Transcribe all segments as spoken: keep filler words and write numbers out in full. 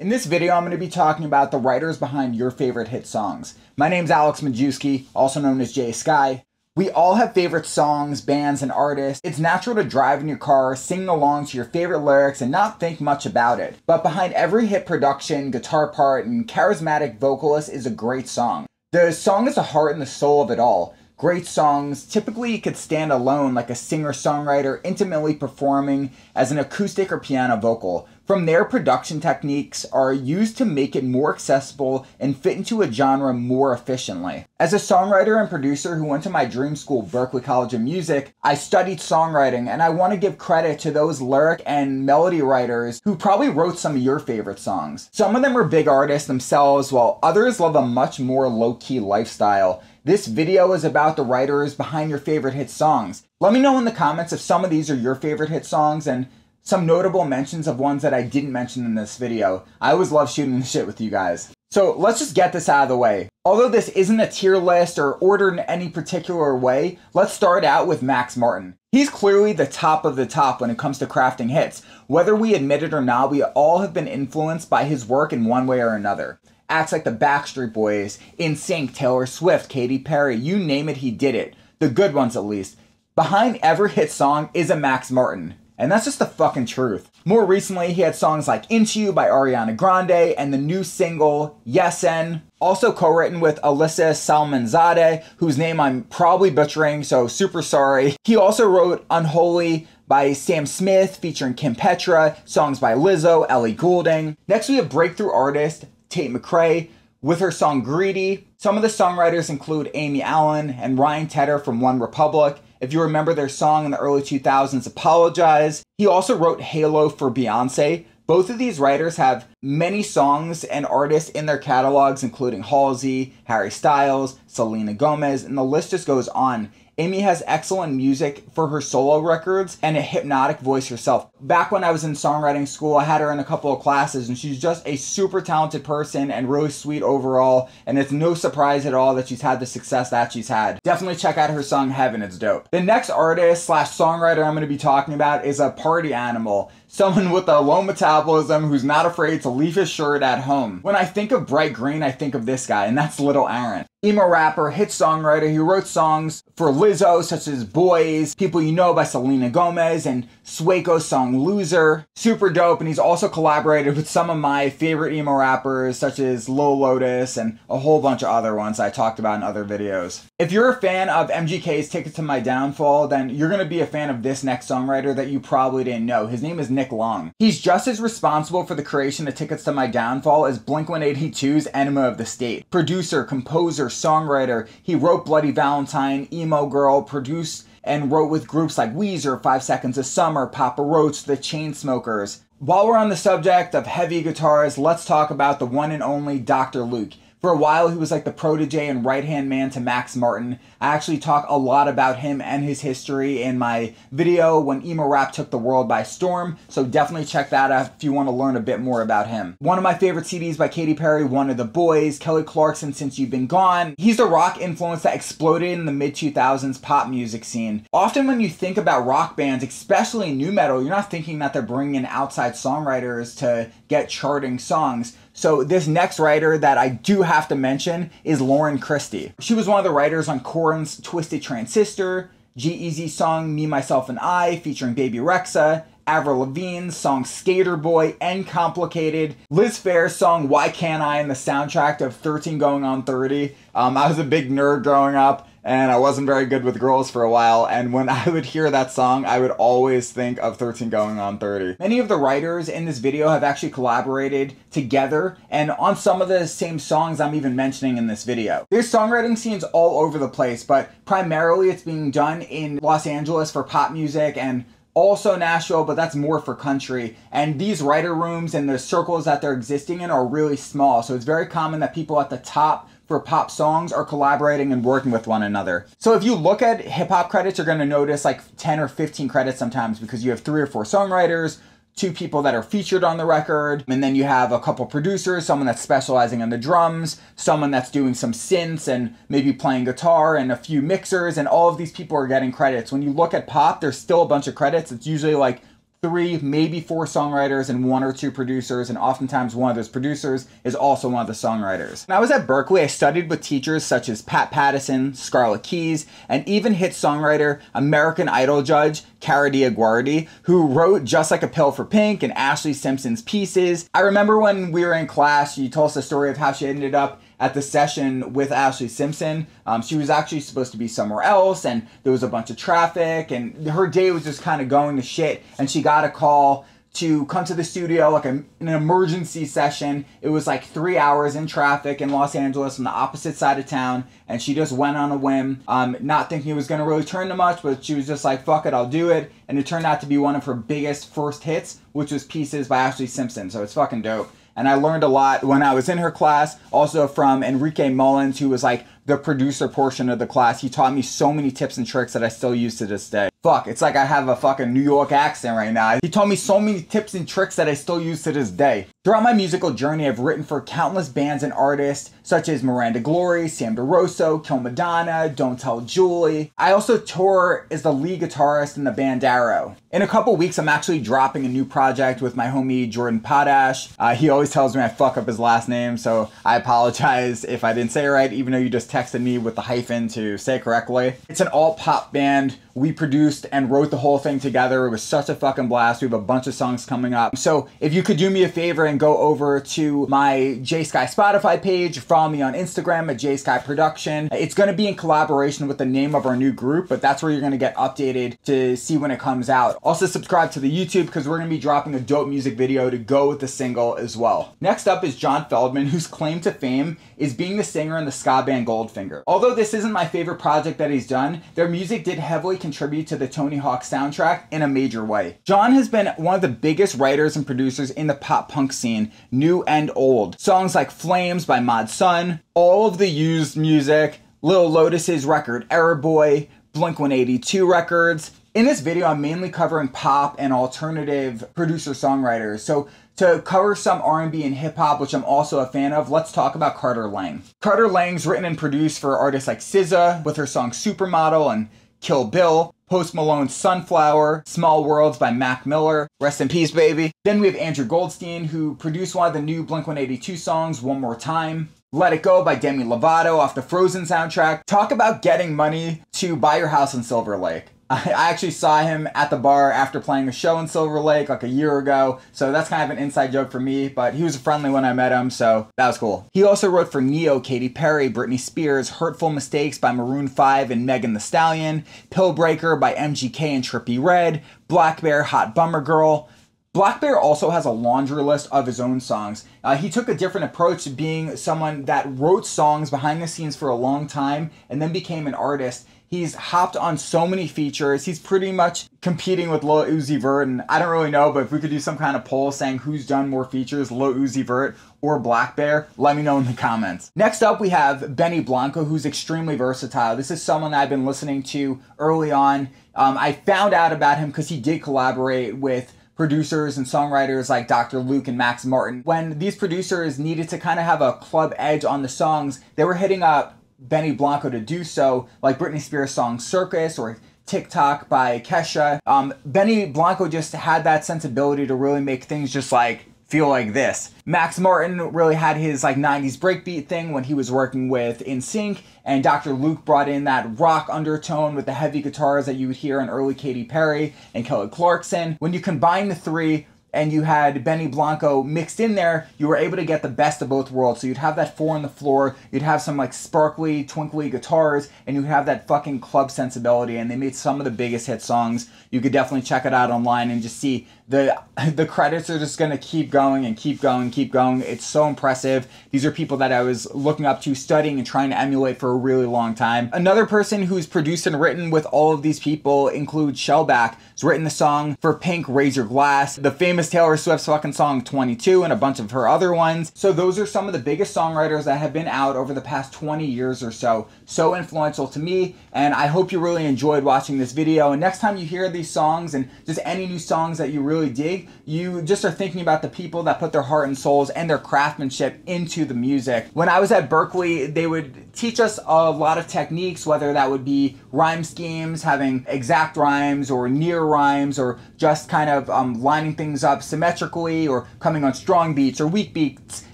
In this video, I'm going to be talking about the writers behind your favorite hit songs. My name's Alex Majewski, also known as J.Sky. We all have favorite songs, bands, and artists. It's natural to drive in your car, sing along to your favorite lyrics, and not think much about it. But behind every hit production, guitar part, and charismatic vocalist is a great song. The song is the heart and the soul of it all. Great songs typically could stand alone, like a singer-songwriter intimately performing as an acoustic or piano vocal. From there, production techniques are used to make it more accessible and fit into a genre more efficiently. As a songwriter and producer who went to my dream school, Berklee College of Music, I studied songwriting, and I want to give credit to those lyric and melody writers who probably wrote some of your favorite songs. Some of them are big artists themselves, while others live a much more low-key lifestyle. This video is about the writers behind your favorite hit songs. Let me know in the comments if some of these are your favorite hit songs and some notable mentions of ones that I didn't mention in this video. I always love shooting the shit with you guys. So let's just get this out of the way. Although this isn't a tier list or ordered in any particular way, let's start out with Max Martin. He's clearly the top of the top when it comes to crafting hits. Whether we admit it or not, we all have been influenced by his work in one way or another. Acts like the Backstreet Boys, N Sync, Taylor Swift, Katy Perry, you name it, he did it. The good ones, at least. Behind every hit song is a Max Martin. And that's just the fucking truth. More recently, he had songs like Into You by Ariana Grande and the new single, Yes N, also co-written with Alyssa Salmanzade, whose name I'm probably butchering, so super sorry. He also wrote Unholy by Sam Smith, featuring Kim Petras, songs by Lizzo, Ellie Goulding. Next, we have breakthrough artist Tate McRae with her song Greedy. Some of the songwriters include Amy Allen and Ryan Tedder from One Republic. If you remember their song in the early two thousands, Apologize. He also wrote Halo for Beyoncé. Both of these writers have many songs and artists in their catalogs, including Halsey, Harry Styles, Selena Gomez, and the list just goes on. Amy has excellent music for her solo records and a hypnotic voice herself. Back when I was in songwriting school, I had her in a couple of classes, and she's just a super talented person and really sweet overall, and it's no surprise at all that she's had the success that she's had. Definitely check out her song Heaven, it's dope. The next artist slash songwriter I'm going to be talking about is a party animal, someone with a low metabolism who's not afraid to leave his shirt at home. When I think of bright green, I think of this guy, and that's Lil Aaron. Emo rapper, hit songwriter, he wrote songs for Lizzo such as Boys, People You Know by Selena Gomez, and Swako's song Loser. Super dope, and he's also collaborated with some of my favorite emo rappers such as Lil Lotus and a whole bunch of other ones I talked about in other videos. If you're a fan of M G K's Tickets to My Downfall, then you're going to be a fan of this next songwriter that you probably didn't know. His name is Nick Long. He's just as responsible for the creation of Tickets to My Downfall as Blink one eighty-two's Enema of the State. Producer, composer, songwriter. He wrote Bloody Valentine, Emo Girl, produced and wrote with groups like Weezer, five seconds of summer, Papa Roach, The Chainsmokers. While we're on the subject of heavy guitars, let's talk about the one and only Doctor Luke. For a while, he was like the protege and right-hand man to Max Martin. I actually talk a lot about him and his history in my video when emo rap took the world by storm, so definitely check that out if you want to learn a bit more about him. One of my favorite C Ds by Katy Perry, One of the Boys, Kelly Clarkson, Since You've Been Gone. He's the rock influence that exploded in the mid two thousands pop music scene. Often when you think about rock bands, especially new metal, you're not thinking that they're bringing in outside songwriters to get charting songs. So this next writer that I do have to mention is Lauren Christie. She was one of the writers on Korn's Twisted Transistor, G-Eazy's song Me, Myself, and I featuring Baby Rexha, Avril Lavigne's song Skater Boy and Complicated, Liz Phair's song Why Can't I in the soundtrack of thirteen going on thirty. Um, I was a big nerd growing up, and I wasn't very good with girls for a while, and when I would hear that song, I would always think of thirteen going on thirty. Many of the writers in this video have actually collaborated together, and on some of the same songs I'm even mentioning in this video. There's songwriting scenes all over the place, but primarily it's being done in Los Angeles for pop music and also Nashville, but that's more for country. And these writer rooms and the circles that they're existing in are really small, so it's very common that people at the top for pop songs are collaborating and working with one another. So if you look at hip hop credits, you're gonna notice like ten or fifteen credits sometimes because you have three or four songwriters, two people that are featured on the record, and then you have a couple producers, someone that's specializing in the drums, someone that's doing some synths and maybe playing guitar, and a few mixers, and all of these people are getting credits. When you look at pop, there's still a bunch of credits. It's usually like three, maybe four songwriters and one or two producers, and oftentimes one of those producers is also one of the songwriters. When I was at Berklee, I studied with teachers such as Pat Patterson, Scarlett Keys, and even hit songwriter, American Idol judge, Cara DiAguardi, who wrote Just Like a Pill for Pink and Ashlee Simpson's pieces. I remember when we were in class, she told us the story of how she ended up at the session with Ashlee Simpson. Um, she was actually supposed to be somewhere else, and there was a bunch of traffic, and her day was just kind of going to shit, and she got a call to come to the studio, like a, an emergency session. It was like three hours in traffic in Los Angeles on the opposite side of town, and she just went on a whim, um, not thinking it was gonna really turn to much, but she was just like, fuck it, I'll do it. And it turned out to be one of her biggest first hits, which was Pieces by Ashlee Simpson, so it's fucking dope. And I learned a lot when I was in her class, also from Enrique Mullins, who was like the producer portion of the class. He taught me so many tips and tricks that I still use to this day. Fuck, it's like I have a fucking New York accent right now. He taught me so many tips and tricks that I still use to this day. Throughout my musical journey, I've written for countless bands and artists, such as Miranda Glory, Sam DeRosso, Kill Madonna, Don't Tell Julie. I also tour as the lead guitarist in the band Arrow. In a couple weeks, I'm actually dropping a new project with my homie Jordan Potash. Uh, he always tells me I fuck up his last name, so I apologize if I didn't say it right, even though you just texted me with the hyphen to say it correctly. It's an all-pop band. We produced and wrote the whole thing together. It was such a fucking blast. We have a bunch of songs coming up. So if you could do me a favor and go over to my J.Sky Spotify page, follow me on Instagram at J.Sky Production. It's gonna be in collaboration with the name of our new group, but that's where you're gonna get updated to see when it comes out. Also subscribe to the YouTube, because we're gonna be dropping a dope music video to go with the single as well. Next up is John Feldman, whose claim to fame is being the singer in the ska band Goldfinger. Although this isn't my favorite project that he's done, their music did heavily contribute to the Tony Hawk soundtrack in a major way. John has been one of the biggest writers and producers in the pop punk scene, new and old. Songs like Flames by Mod Sun, all of the Used music, Lil Lotus's record Error Boy, Blink one eighty-two records. In this video, I'm mainly covering pop and alternative producer-songwriters. So to cover some R and B and hip hop, which I'm also a fan of, let's talk about Carter Lang. Carter Lang's written and produced for artists like S Z A with her song Supermodel and Kill Bill, Post Malone's Sunflower, Small Worlds by Mac Miller, rest in peace, baby. Then we have Andrew Goldstein, who produced one of the new Blink one eighty-two songs, One More Time. Let It Go by Demi Lovato off the Frozen soundtrack. Talk about getting money to buy your house in Silver Lake. I actually saw him at the bar after playing a show in Silver Lake like a year ago, so that's kind of an inside joke for me, but he was friendly when I met him, so that was cool. He also wrote for Neo, Katy Perry, Britney Spears, Hurtful Mistakes by Maroon five and Megan Thee Stallion, Pill Breaker by M G K and Trippie Redd, Black Bear, Hot Bummer Girl. Black Bear also has a laundry list of his own songs. Uh, he took a different approach to being someone that wrote songs behind the scenes for a long time and then became an artist. He's hopped on so many features. He's pretty much competing with Lil Uzi Vert, and I don't really know, but if we could do some kind of poll saying who's done more features, Lil Uzi Vert or Black Bear, let me know in the comments. Next up, we have Benny Blanco, who's extremely versatile. This is someone I've been listening to early on. Um, I found out about him because he did collaborate with producers and songwriters like Doctor Luke and Max Martin. When these producers needed to kind of have a club edge on the songs, they were hitting up Benny Blanco to do so, like Britney Spears' song Circus or TikTok by Kesha. Um, Benny Blanco just had that sensibility to really make things just like feel like this. Max Martin really had his like nineties breakbeat thing when he was working with N Sync, and Doctor Luke brought in that rock undertone with the heavy guitars that you would hear in early Katy Perry and Kelly Clarkson. When you combine the three, and you had Benny Blanco mixed in there, you were able to get the best of both worlds. So you'd have that four on the floor, you'd have some like sparkly, twinkly guitars, and you'd have that fucking club sensibility, and they made some of the biggest hit songs. You could definitely check it out online and just see the, the credits are just gonna keep going and keep going, keep going. It's so impressive. These are people that I was looking up to, studying, and trying to emulate for a really long time. Another person who's produced and written with all of these people include Shellback, who's written the song for Pink, Raise Your Glass, the famous Taylor Swift's fucking song twenty-two, and a bunch of her other ones. So those are some of the biggest songwriters that have been out over the past twenty years or so. So influential to me, and I hope you really enjoyed watching this video. And next time you hear these songs and just any new songs that you really really dig, you just are thinking about the people that put their heart and souls and their craftsmanship into the music. When I was at Berklee, they would teach us a lot of techniques, whether that would be rhyme schemes, having exact rhymes or near rhymes, or just kind of um, lining things up symmetrically, or coming on strong beats or weak beats.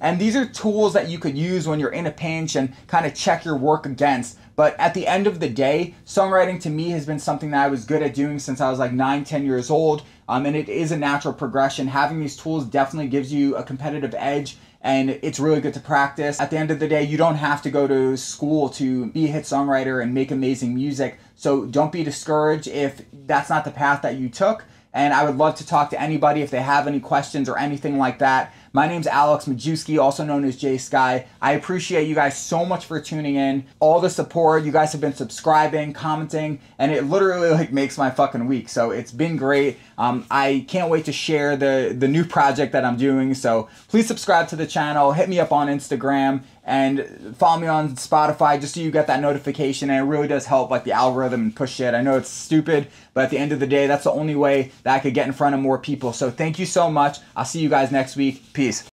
And these are tools that you could use when you're in a pinch and kind of check your work against. But at the end of the day, songwriting to me has been something that I was good at doing since I was like nine, ten years old. Um, and it is a natural progression. Having these tools definitely gives you a competitive edge, and it's really good to practice. At the end of the day, you don't have to go to school to be a hit songwriter and make amazing music. So don't be discouraged if that's not the path that you took. And I would love to talk to anybody if they have any questions or anything like that. My name's Alex Majewski, also known as J.Sky. I appreciate you guys so much for tuning in. All the support, you guys have been subscribing, commenting, and it literally like makes my fucking week. So it's been great. Um, I can't wait to share the, the new project that I'm doing. So please subscribe to the channel, hit me up on Instagram, and follow me on Spotify just so you get that notification. And it really does help like the algorithm and push it. I know it's stupid, but at the end of the day, that's the only way that I could get in front of more people. So thank you so much. I'll see you guys next week. Peace.